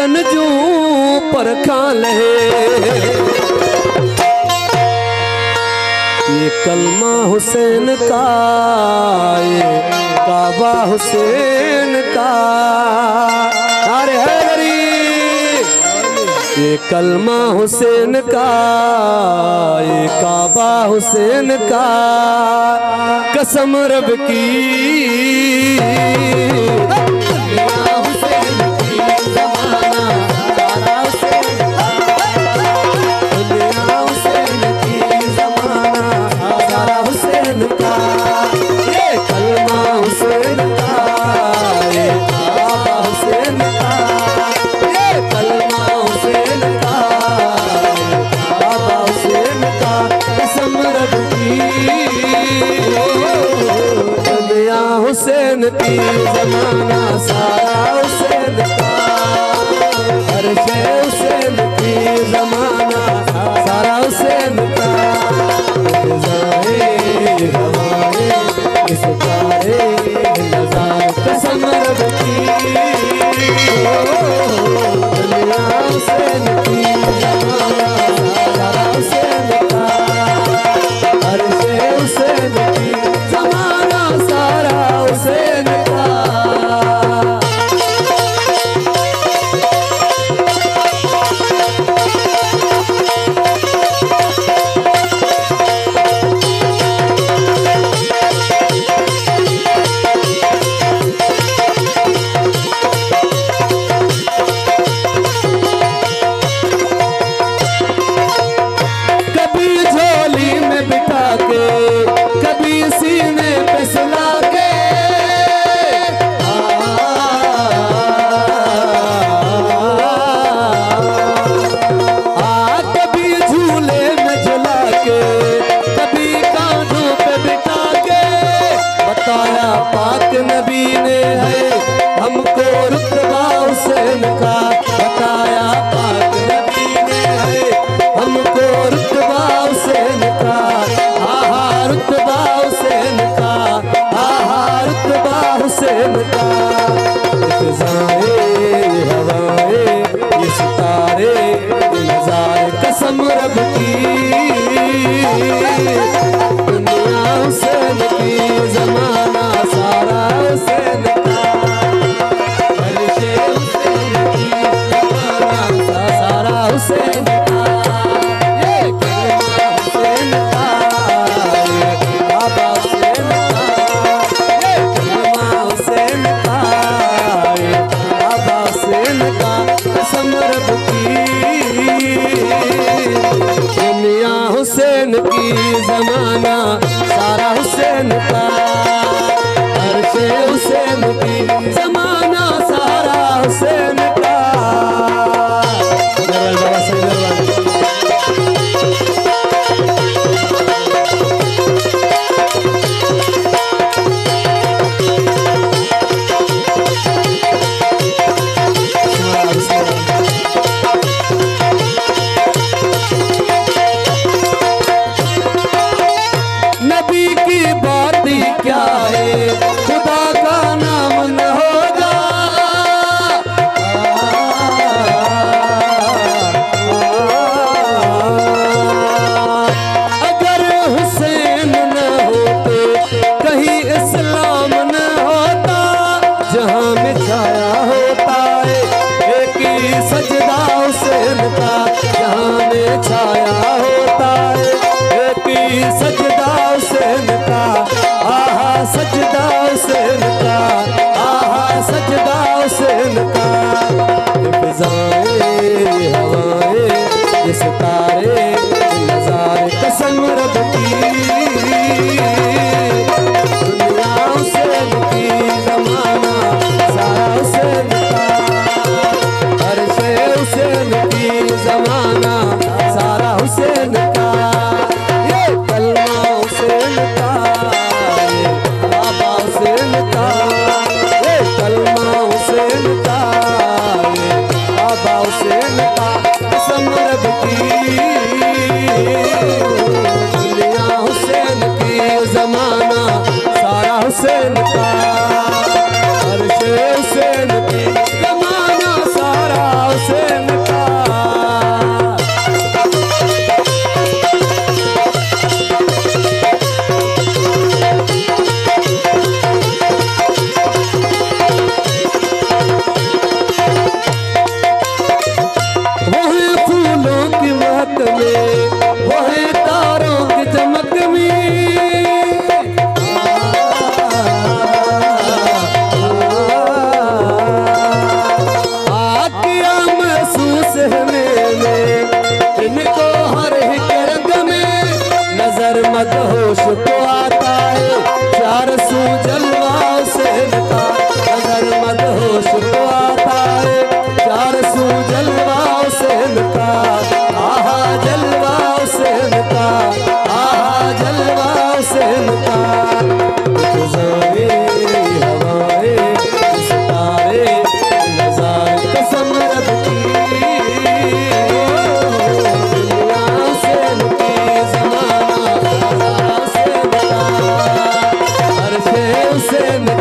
चन जू परखा लहे ये कलमा हुसैन का ये काबा हुसैन का। अरे हरी ये कलमा हुसैन का ये काबा हुसैन का। कसम रब की हुसैन की जमाना सारा हुसैन का। हर शे हुसैन की जमाना सारा हुसैन का। इस सारे नजारे कसम रब की हुसैन की जमाना सारा हुसैन का। हर शे हुसैन की जमाना सारा हुसैन का। कभी झोली में बिठा के कभी सीने पे सुला के पाक नबी ने है हमको रुतबा हुसैन का। बताया पाक नबी ने है हमको रुतबा हुसैन का। आहा रुतबा हुसैन का। आहा रुतबा हुसैन का। जाए हवाए ये सितारे नजारे कसम रब की दुनिया हुसैन की जमाना सारा हुसैन का। हर शे हुसैन की जमाना सारा हुसैन का। ये कलमा हुसैन का ये काबा हुसैन का। ये कलमा हुसैन का ये काबा हुसैन का। कसम रब की दुनिया हुसैन की जमाना सारा हुसैन का। हर शे हुसैन की जमाना सारा हुसैन का। नबी की बात ही क्या है खुदा का नाम न होगा। अगर हुसैन न होते कहीं इस्लाम न होता। जहाँ में छाया होता है एक ही सजदा हुसैन का। जहाँ में छाया होता है एक ही सजदा हुसैन का। आहा सजदा हुसैन का। आहा सजदा हुसैन का। फिजाएं हवाएं ये सितारे नजारे कसम रब की दुनिया हुसैन की जमाना सारा हुसैन का। हर शे हुसैन की जमाना सारा हुसैन का। ये कलमा हुसैन का ये कलमा हुसैन का ये काबा हुसैन का वही फूलों की महक में वही तारों की चमक में मदहोश को आता है चार सू जलवा हुसैन का नजर मदहोश को आता है चार सू जलवा हुसैन का आहा जलवा हुसैन का आहा जलवा हुसैन का हवाए सितारे नजारे कसम रब